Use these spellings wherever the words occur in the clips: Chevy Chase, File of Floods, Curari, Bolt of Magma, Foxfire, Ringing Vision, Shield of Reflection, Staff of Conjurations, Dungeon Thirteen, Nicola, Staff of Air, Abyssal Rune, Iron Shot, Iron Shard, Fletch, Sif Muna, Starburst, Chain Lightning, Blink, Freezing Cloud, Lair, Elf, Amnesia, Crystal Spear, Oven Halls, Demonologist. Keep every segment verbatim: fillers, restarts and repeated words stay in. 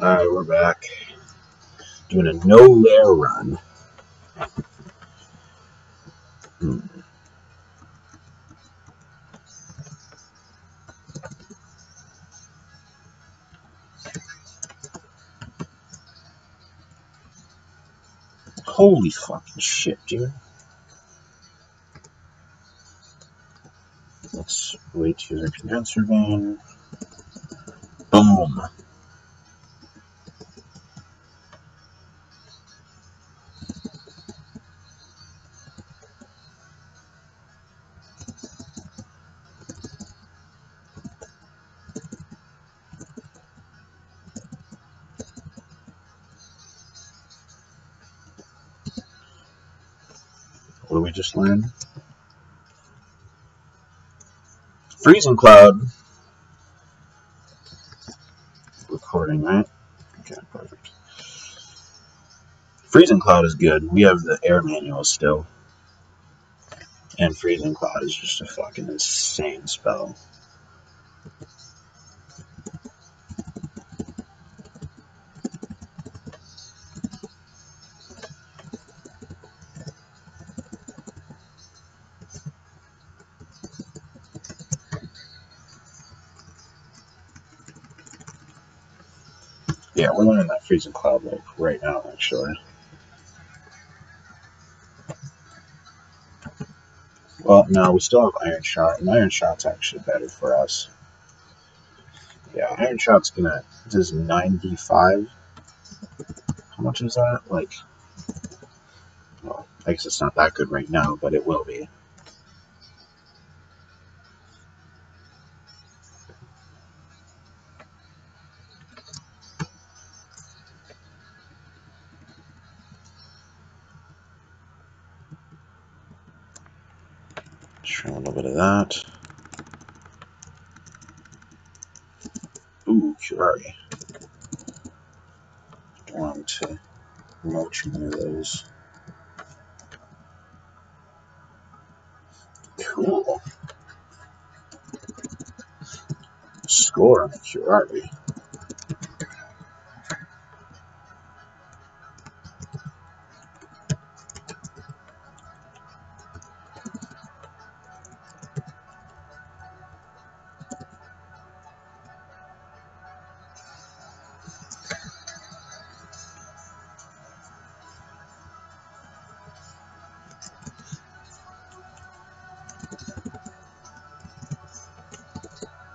Alright, we're back. Doing a no-lair run. Hmm. Holy fucking shit, dude. Let's wait to the condenser van. Boom. What do we just land? Freezing Cloud. Recording that. Okay, perfect. Freezing Cloud is good. We have the air manual still. And Freezing Cloud is just a fucking insane spell. Yeah, we're learning that Freezing Cloud like right now, actually. Well, no, we still have Iron Shot, and Iron Shot's actually better for us. Yeah, Iron Shot's gonna does ninety-five. How much is that? Like, well, I guess it's not that good right now, but it will be. Try a little bit of that. Ooh, Curari. Don't want to mulch any of those. Cool. Score on the Curari.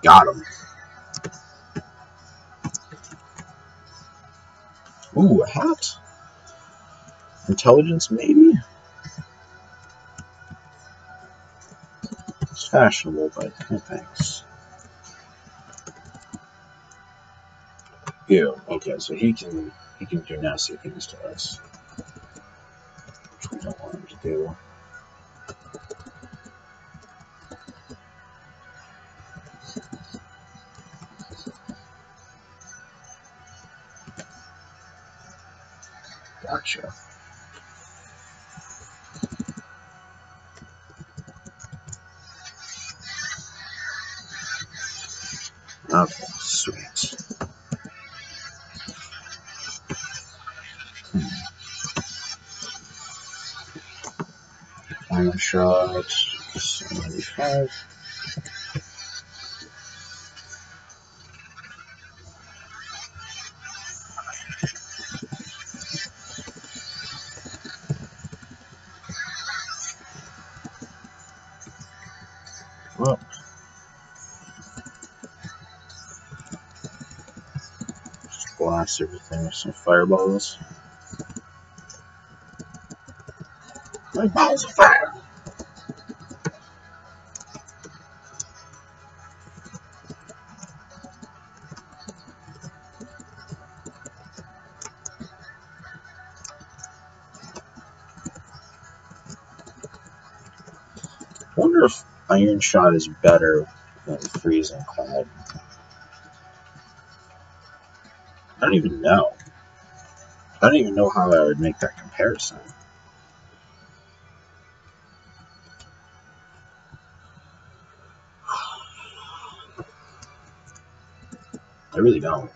Got him. Ooh, a hat? Intelligence, maybe? It's fashionable, but no thanks. Ew, okay, so he can he can do nasty things to us. Which we don't want him to do. Gotcha. Okay, sweet. Hmm. Iron Shard, seventy-five. Well, just blast everything with some fireballs. My balls are fire! I wonder if Iron Shot is better than Freezing Cloud. I don't even know. I don't even know how I would make that comparison. I really don't.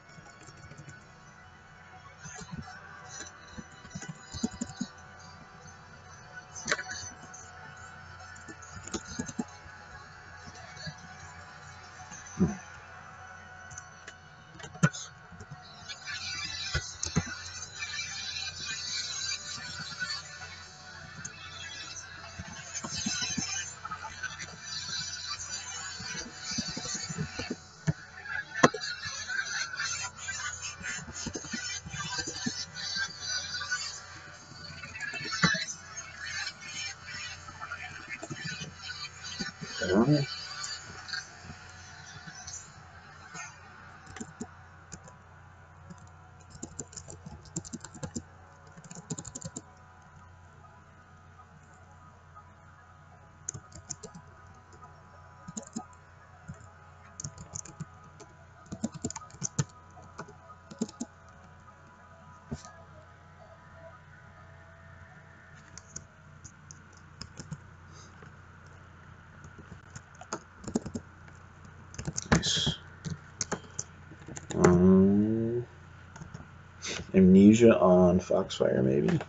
Amnesia on Foxfire, maybe.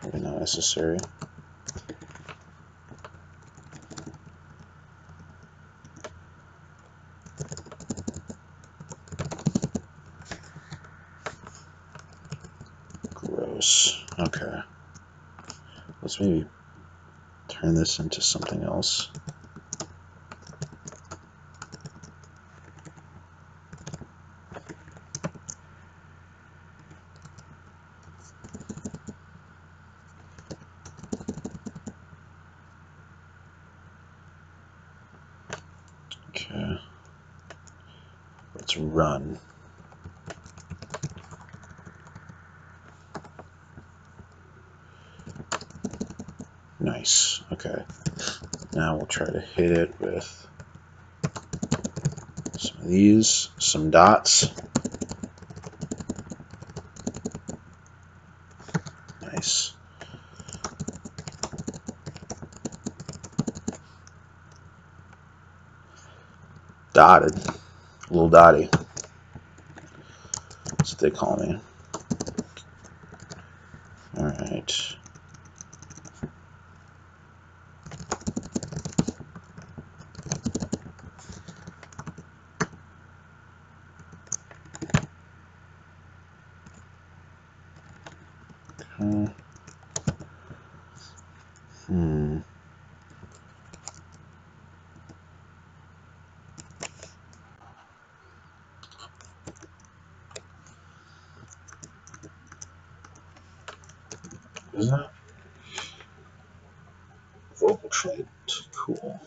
Probably not necessary. Gross. Okay. Let's maybe turn this into something else. Run. Nice. Okay. Now we'll try to hit it with some of these, some dots. Nice. Dotted. Little Dotty. That's what they call me. Alright. Okay. Hmm. Is that vocal trait? Cool.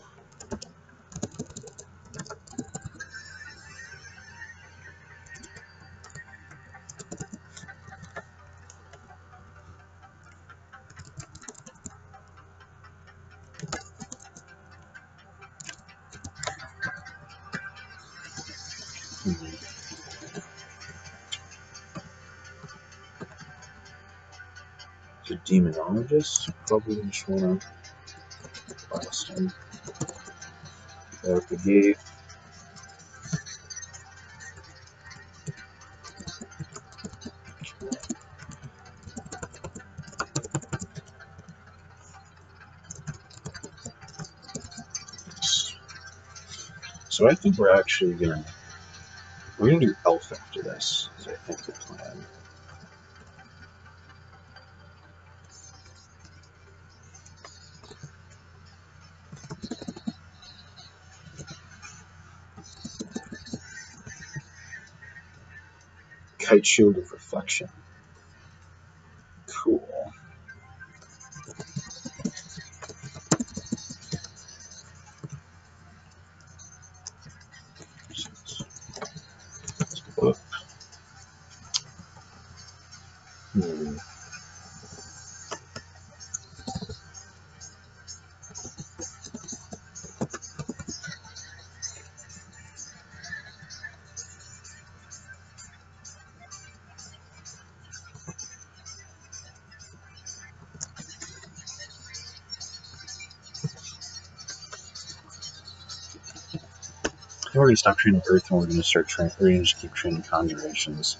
Demonologist, probably just want to blast him out the gate. So I think we're actually gonna we're gonna do Elf after this, is I think the plan. Shield of Reflection. Cool. Hmm. We've already stopped training Earth, and we're going to start training. We're going to just keep training Conjurations.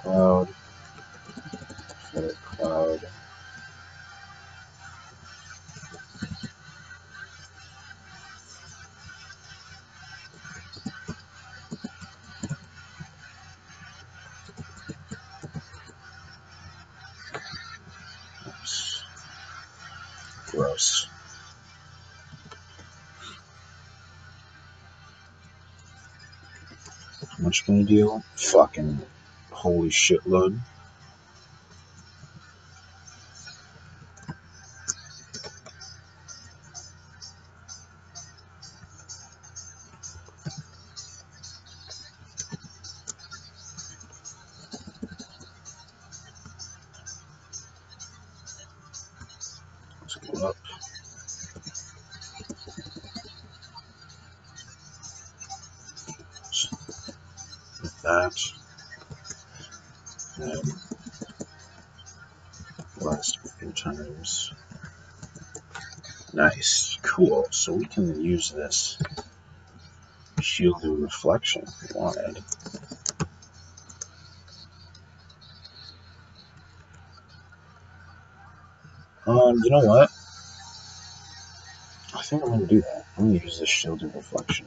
Cloud, cloud, cloud. Oops. Gross. How much can you deal? Fucking. Holy shitload. last few times. Nice, cool. So we can use this Shield of Reflection if we wanted. Um, you know what? I think I'm going to do that. I'm going to use this Shield of Reflection.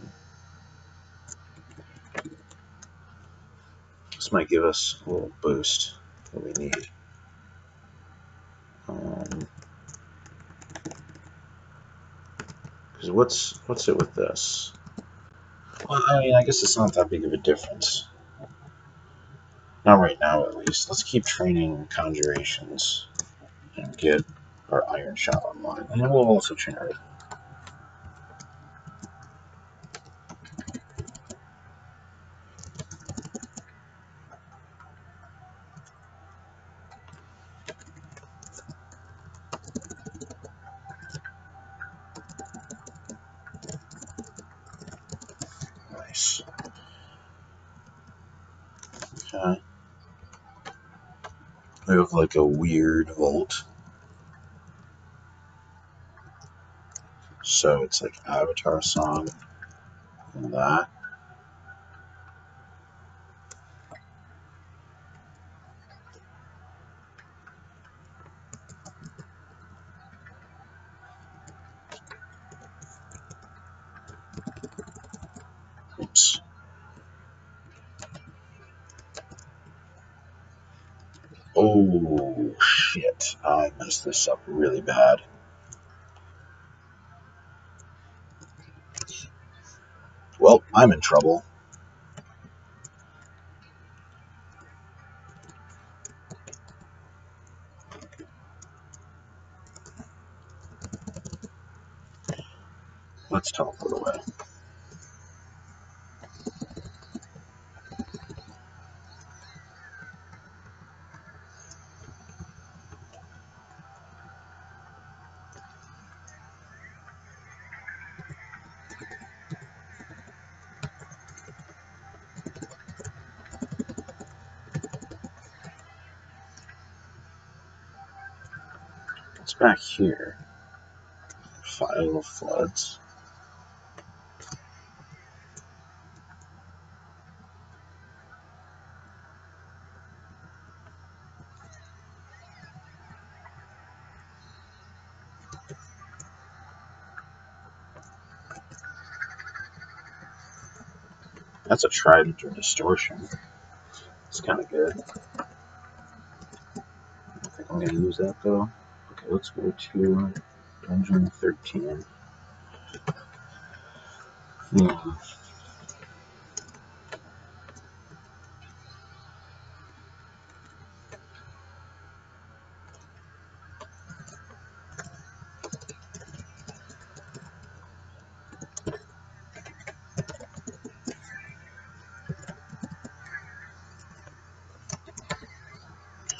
This might give us a little boost that we need. Um, because what's what's it with this? Well, I mean, I guess it's not that big of a difference. Not right now, at least. Let's keep training Conjurations and get our Iron Shot online, and then we'll also train our. Like a weird volt, so it's like Avatar Song and that. Oops. Oh shit, I messed this up really bad. Well, I'm in trouble. Let's teleport away. Back here, File of Floods. That's a trident or distortion. It's kind of good. I think I'm going to use that though. Let's go to Dungeon Thirteen.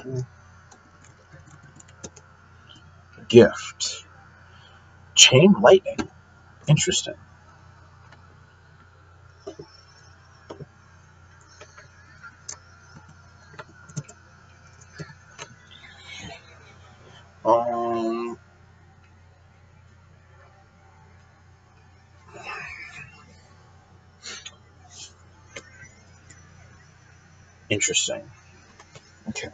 Hmm. Gift. Chain Lightning. Interesting. Um, interesting. Okay.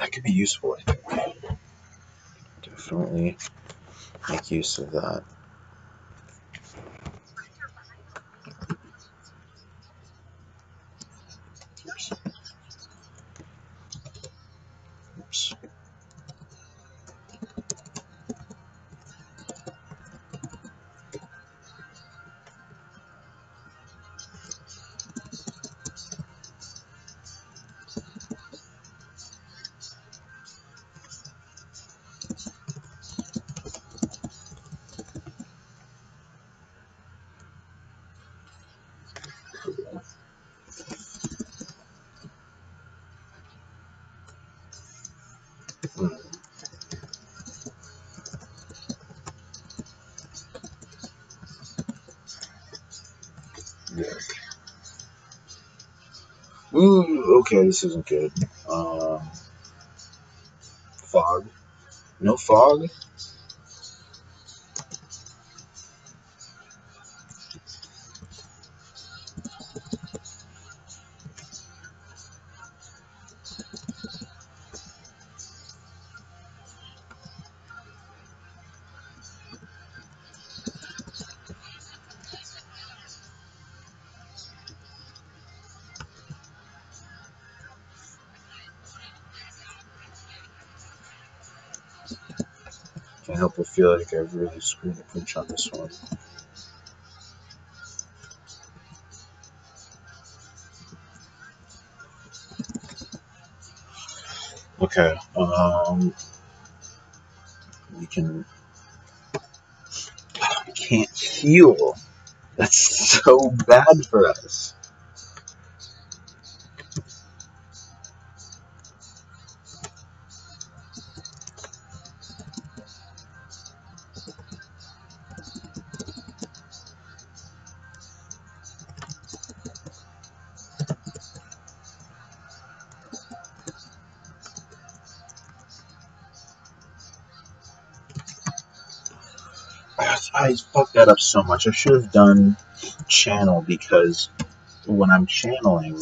That could be useful, I think. Definitely make use of that. Oops. Ooh, okay, this isn't good. Um, fog. No fog? I hope I feel like I've really screwed the punch on this one. Okay, um, we can. God, I can't heal. That's so bad for us. I fucked that up so much. I should have done channel, because when I'm channeling,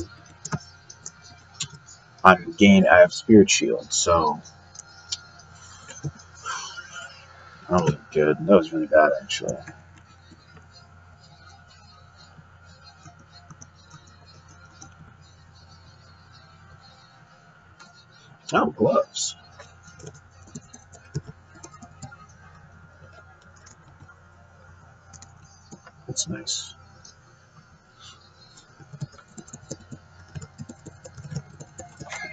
I'm gain. I have spirit shield, so that was good. That was really bad, actually. Oh, gloves. That's nice. Okay.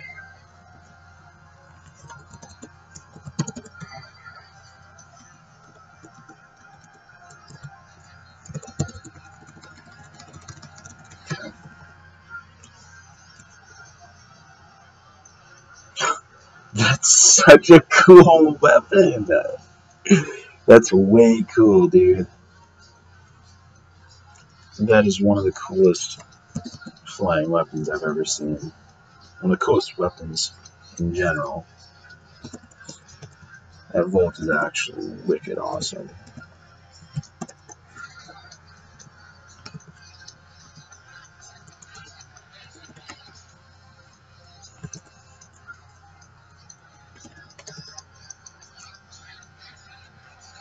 That's such a cool weapon. That's way cool, dude. That is one of the coolest flying weapons I've ever seen. One of the coolest weapons in general. That Volt is actually wicked awesome.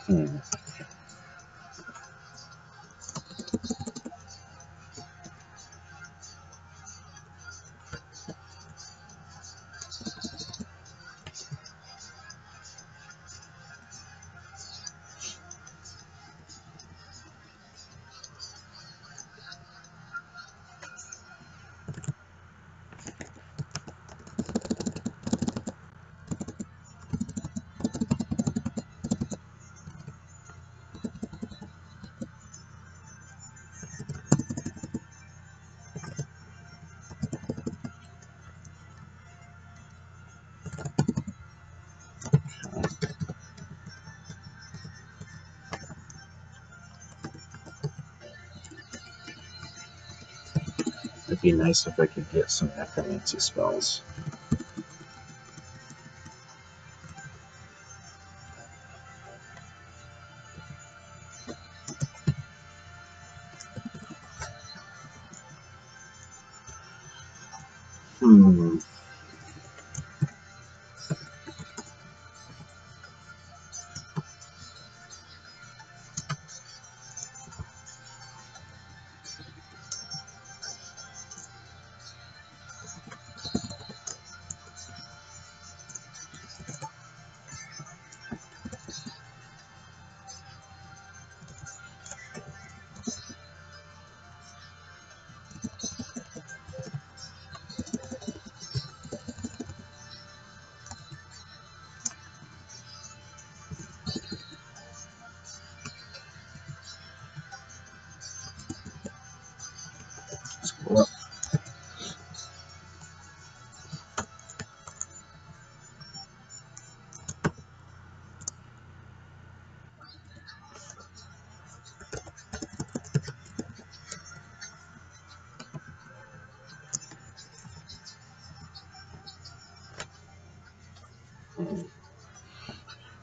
Hmm. Be nice if I could get some necromancy spells. Hmm.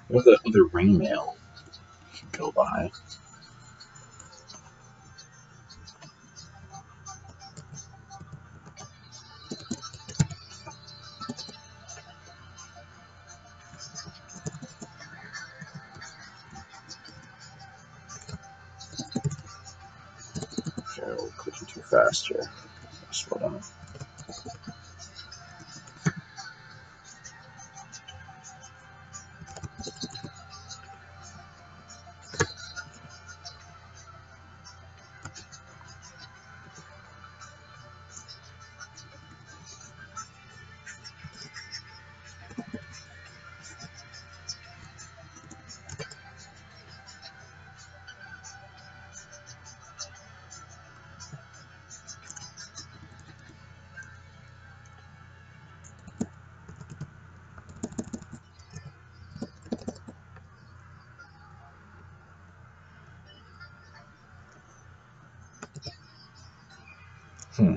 What's that other ring mail you can go by? Faster. Slow down. Hmm.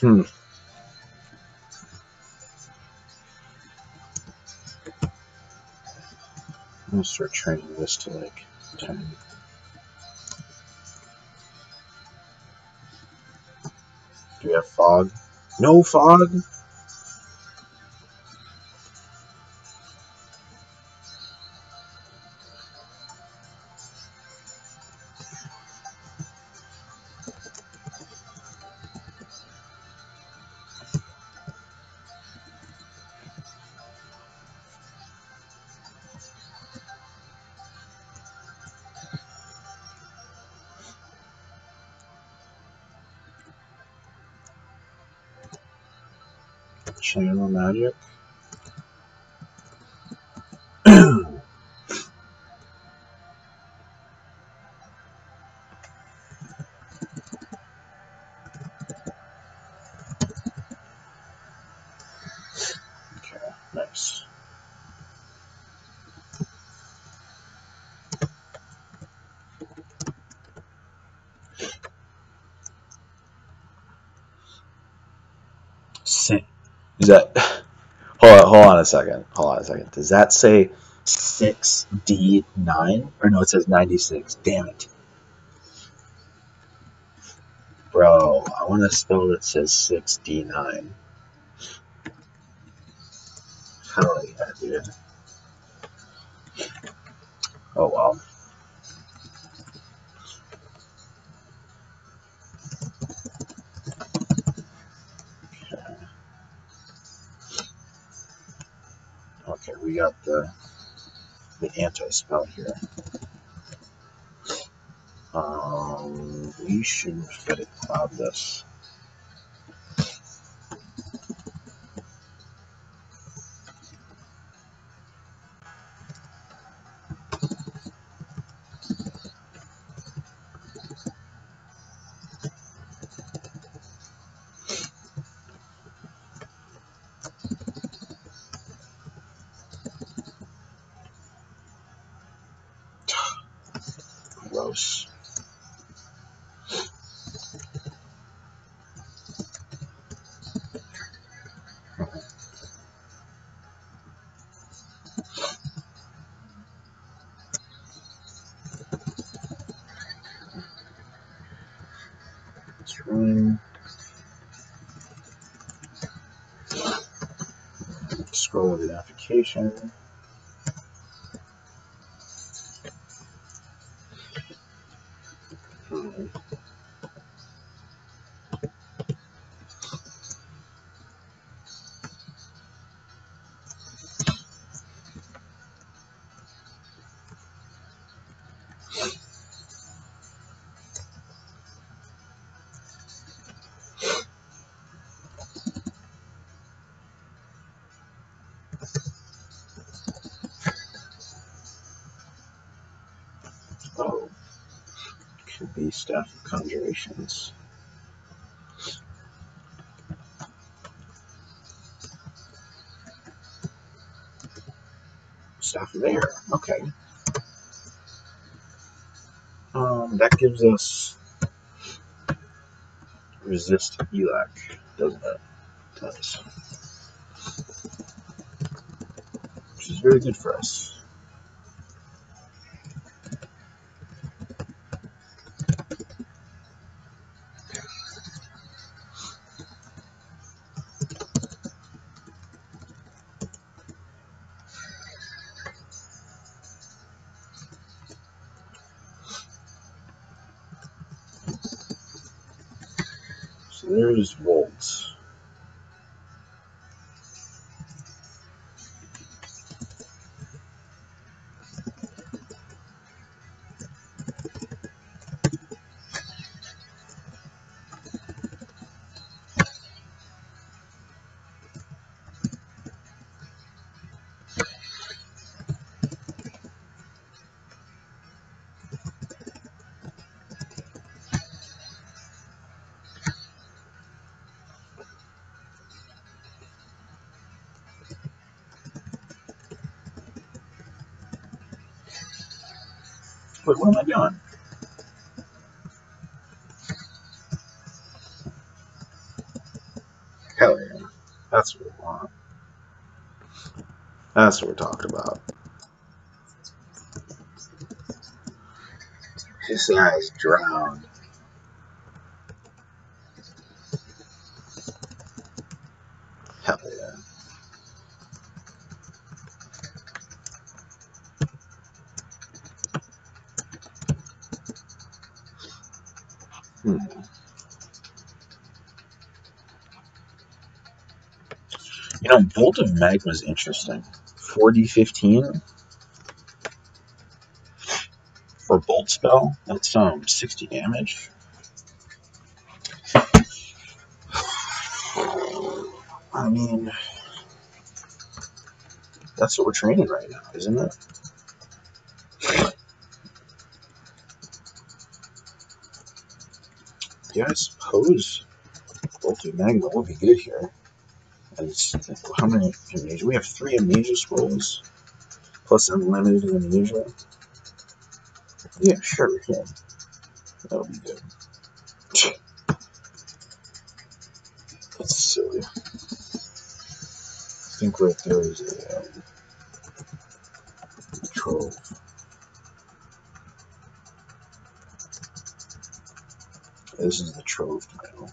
Hmm. I'm gonna start training this to like ten. Do we have fog? No fog? Channel magic. Okay, nice. Sit. Is that, hold on, hold on a second, hold on a second, does that say six D nine? Or no, it says ninety-six, damn it. Bro, I want a spell that says six D nine. Hell yeah, dude. Oh well. We got the the anti-spell here. Um, we should get it cloud this. Scroll with identification. Hmm. should be Staff of Conjurations. Staff of Air, okay. Um, that gives us resist E L A C, doesn't it? It does. Which is very good for us. There's volts. But what am I doing? Hell yeah. That's what we want. That's what we're talking about. This guy's drowned. Hell yeah. Hmm. You know, Bolt of Magma is interesting. four D fifteen for Bolt spell. That's um sixty damage. I mean, that's what we're training right now, isn't it? Yeah, I suppose Bolt of Magma would be good here. And it's, how many Amnesia? We have three Amnesia scrolls, plus unlimited Amnesia. Yeah, sure, we can. That'll be good. That's silly. I think right there is a um, control. This is the trove title.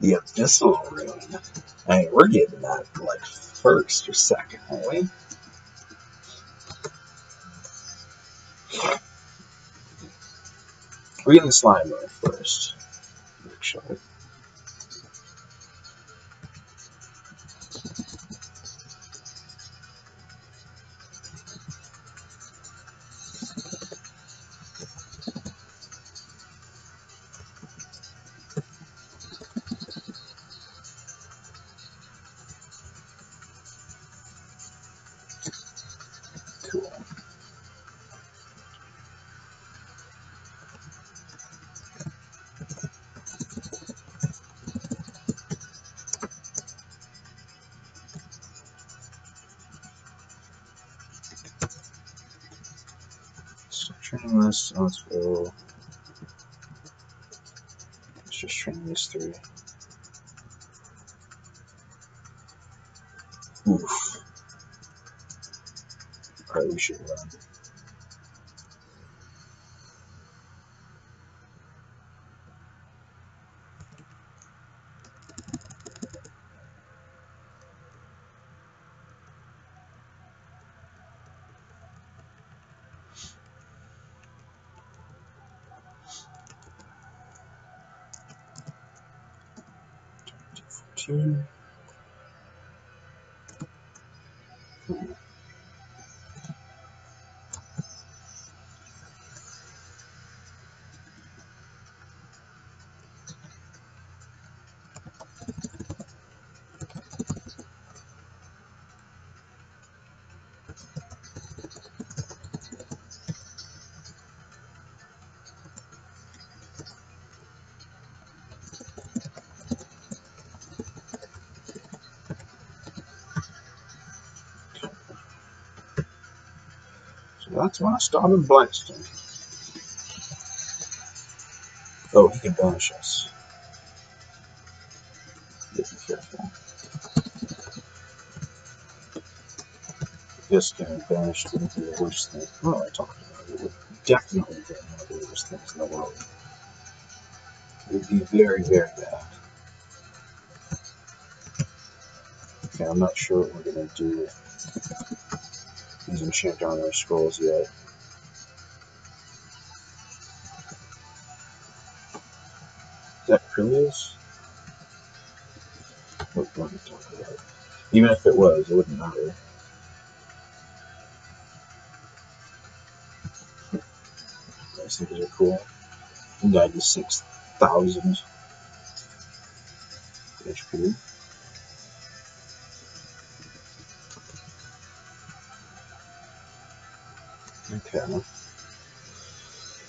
The Abyssal Rune. I mean, we're getting that like first or second, aren't we? We're getting the slime rune first. Make sure. Let's go. Let's just train these three. Oof. Alright, we should run. Hmm. That's why I started Blackstone. Oh, he can banish us. This can banish would be the worst thing. Well, I talked about it. It would definitely be one of the worst things in the world. It would be very, very bad. Okay, I'm not sure what we're going to do with these enchant armor scrolls yet. Is that Prelius? What do I talk about? Even if it was, it wouldn't matter. Those things are cool. ninety-six thousand H P. Okay.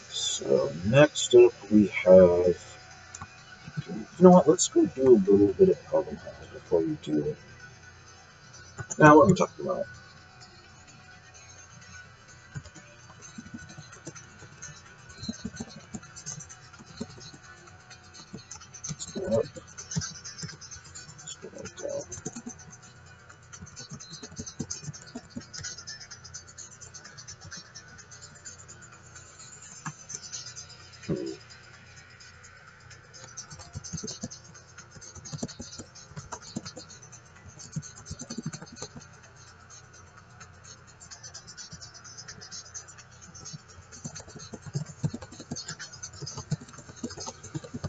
So next up we have. You know what? Let's go do a little bit of Oven Halls before we do it. Now, what are we talking about?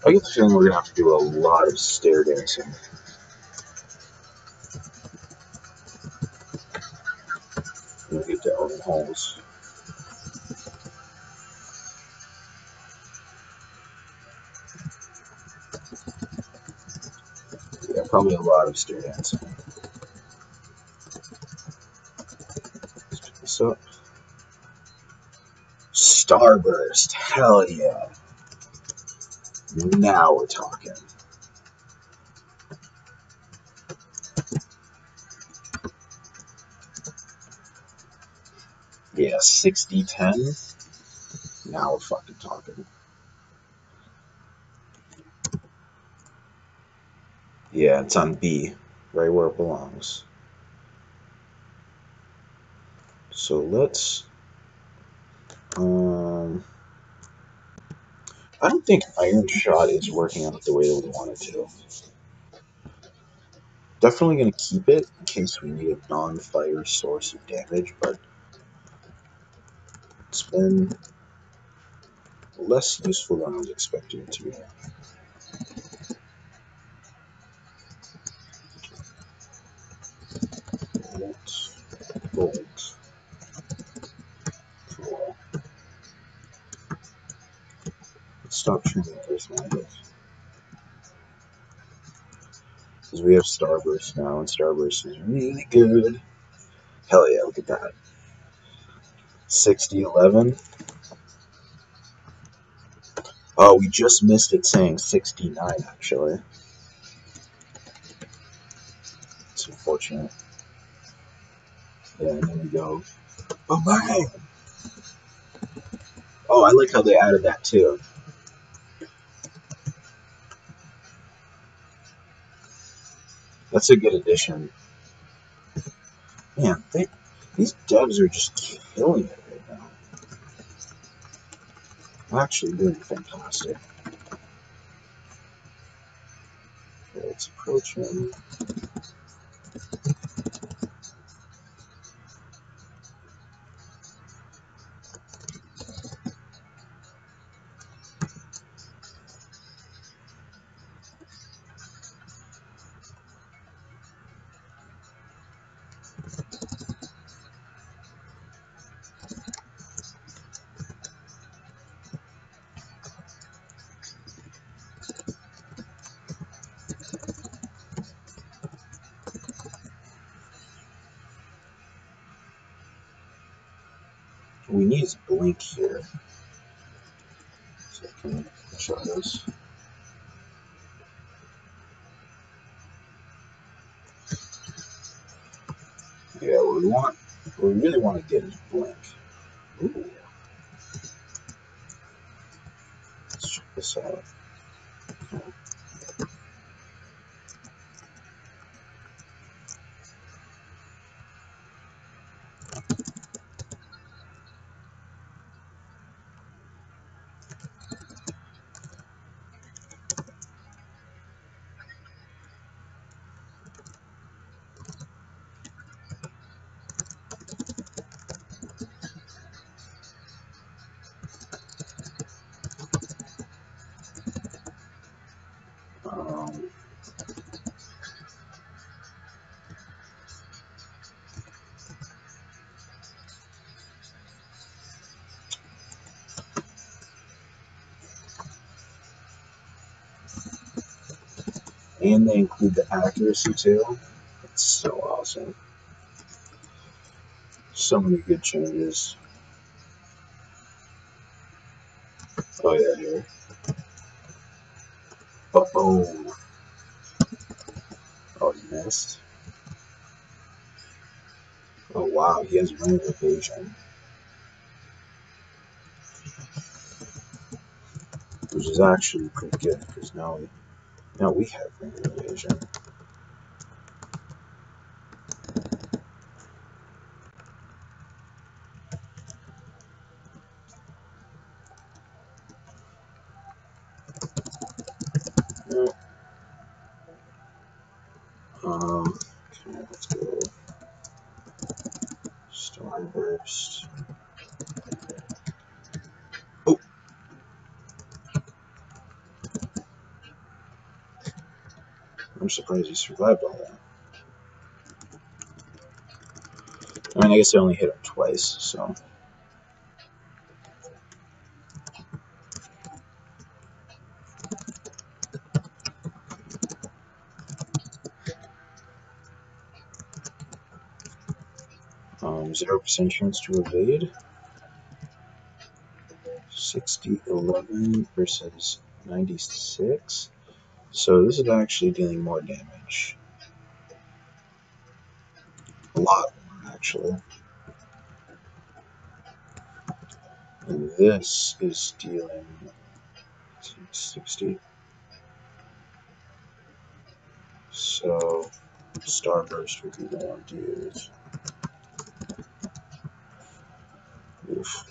I get the feeling we're going to have to do a lot of stair dancing. We'll get to Oven Halls. Yeah, probably a lot of stair dancing. Let's pick this up. Starburst! Hell yeah! Now we're talking. Yeah, sixty ten. Now we're fucking talking. Yeah, it's on B, right where it belongs. So let's um I don't think Iron Shot is working out the way that we want it to. Definitely going to keep it in case we need a non-fire source of damage, but it's been less useful than I was expecting it to be. Let's bolt. Stop shooting first magic. Because we have Starburst now, and Starburst is really good. Hell yeah, look at that. sixty eleven. Oh, we just missed it saying sixty-nine, actually. It's unfortunate. Yeah, and then we go. Oh, my! Oh, I like how they added that, too. That's a good addition. Man, they, these devs are just killing it right now. I'm actually doing fantastic. Let's approach him. We need his blink here. So I can show this. Yeah, what we want, what we really want to get is blink. Ooh. Let's check this out. And they include the accuracy too. It's so awesome. So many good changes. Oh yeah, here. Uh oh. Oh, he missed. Oh wow, he has Ring of Vision, which is actually pretty good because now he. Now we have Ringing Vision. No. Um, okay, let's go. Starburst. I'm surprised he survived all that. I mean, I guess I only hit him twice, so. Um, zero percent chance to evade. sixty eleven versus ninety-six. So this is actually dealing more damage. A lot more, actually. And this is dealing sixty. So Starburst would be the one to use. Oof.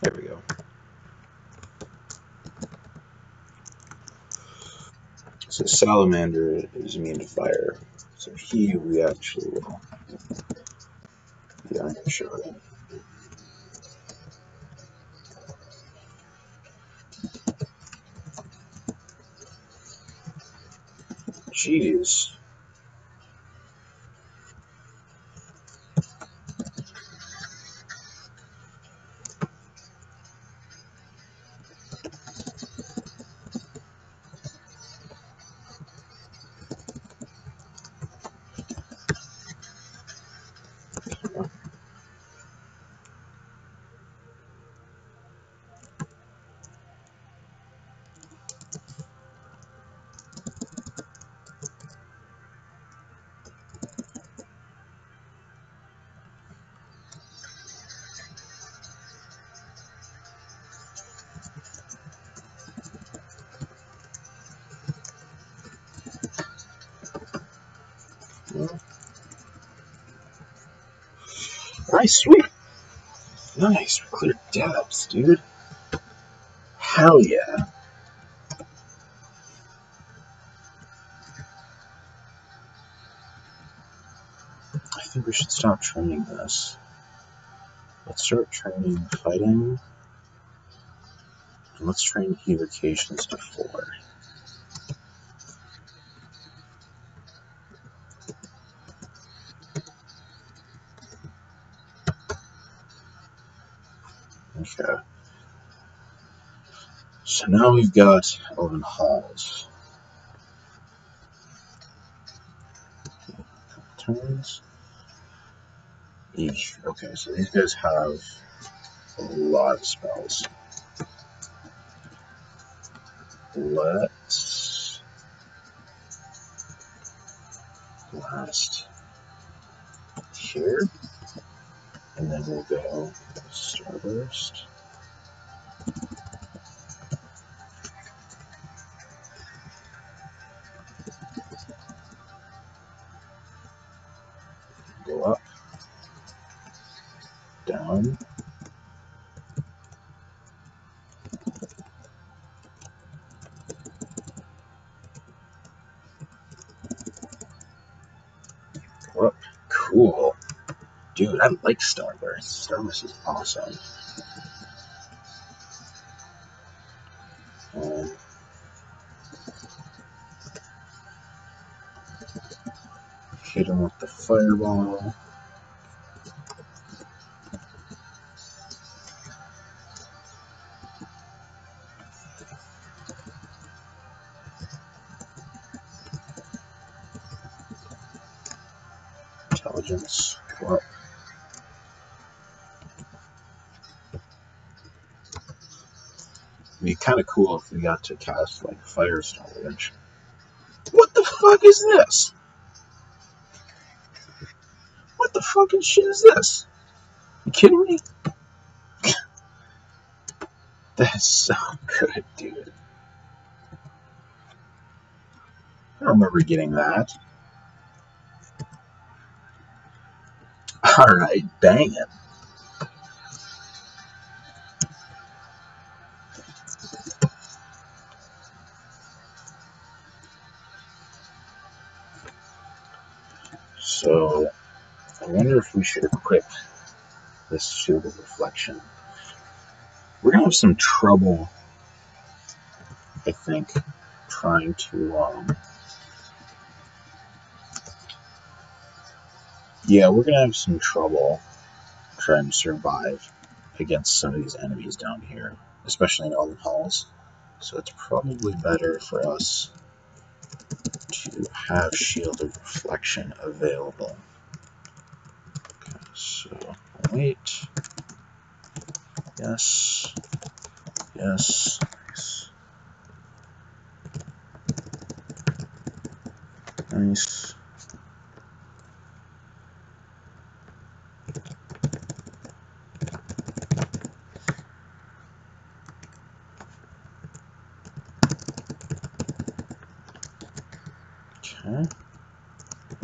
There we go. So Salamander is immune to fire. So he we actually will. Yeah, I'm gonna show it. Jeez. Nice, sweet. Nice, we cleared depths, dude. Hell yeah. I think we should stop training this. Let's start training fighting. And let's train evocations to four. Okay. So now we've got Oven Halls. Turns each. Okay, so these guys have a lot of spells. Let's blast here, and then we'll go Starburst. Go up, down. Cool. Dude, I like Starburst. Starburst is awesome. Um, hit him with the fireball. Intelligence, go up. It'd be kind of cool if we got to cast like Firestorm Wrench. What the fuck is this? What the fucking shit is this? You kidding me? That's so good, dude. I don't remember getting that. Alright, dang it. So, I wonder if we should equip this Shield of Reflection. We're going to have some trouble, I think, trying to... Um, Yeah, we're gonna have some trouble trying to survive against some of these enemies down here, especially in Oven Halls. So it's probably better for us to have Shield of Reflection available. Okay, so wait. Yes. Yes. Nice. Nice.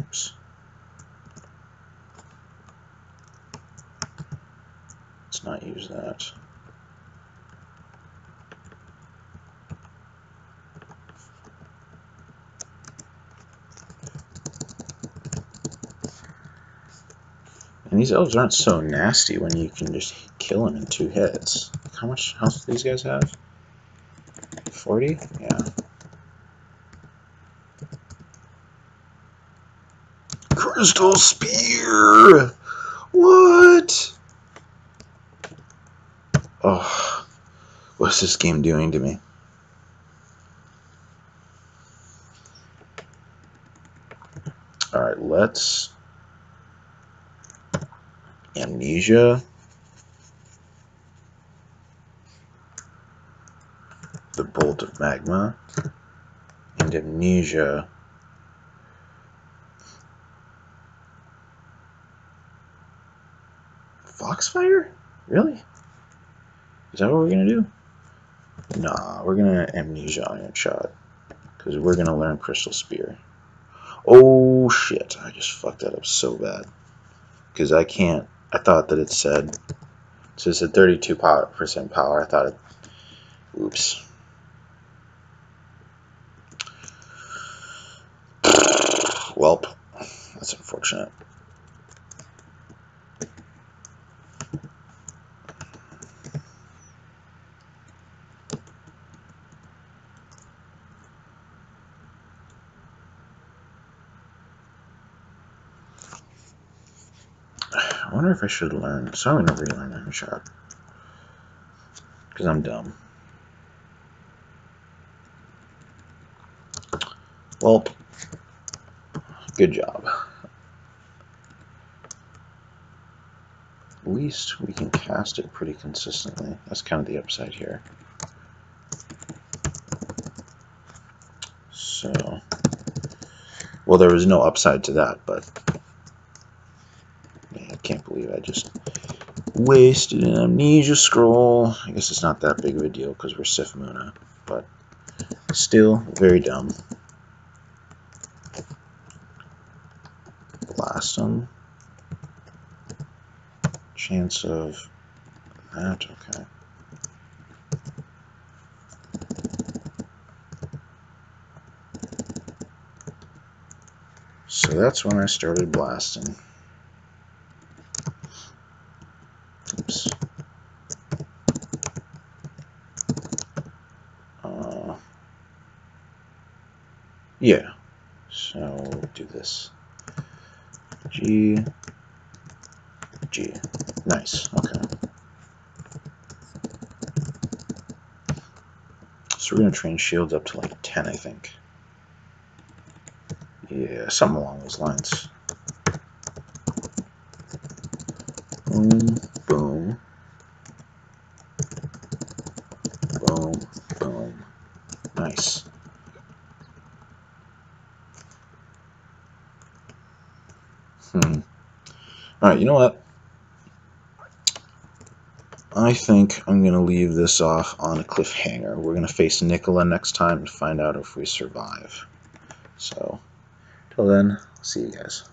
Oops. Let's not use that. And these elves aren't so nasty when you can just kill them in two hits. How much health do these guys have? forty? Yeah. Crystal Spear! What? Oh, what's this game doing to me? Alright, let's... Amnesia. The Bolt of Magma. And Amnesia. Foxfire? Really? Is that what we're gonna do? Nah, we're gonna Amnesia Iron Shot. Because we're gonna learn Crystal Spear. Oh shit, I just fucked that up so bad. Because I can't, I thought that it said, so it said thirty-two percent power, I thought it, oops. Welp, that's unfortunate. I wonder if I should learn. So I'm gonna relearn Iron Shard. because I'm dumb. Well, good job. At least we can cast it pretty consistently. That's kind of the upside here. So, well, there was no upside to that, but man, I can't believe I just wasted an amnesia scroll. I guess it's not that big of a deal because we're Sif Muna, but still very dumb. Blast them. Chance of that, okay. So that's when I started blasting. Oops. Uh, yeah, so we'll do this. G, G. Nice, okay. So we're going to train shields up to like ten, I think. Yeah, something along those lines. Boom, boom. Boom, boom. Nice. Hmm. Alright, you know what? I think I'm going to leave this off on a cliffhanger. We're going to face Nicola next time to find out if we survive. So, till then, see you guys.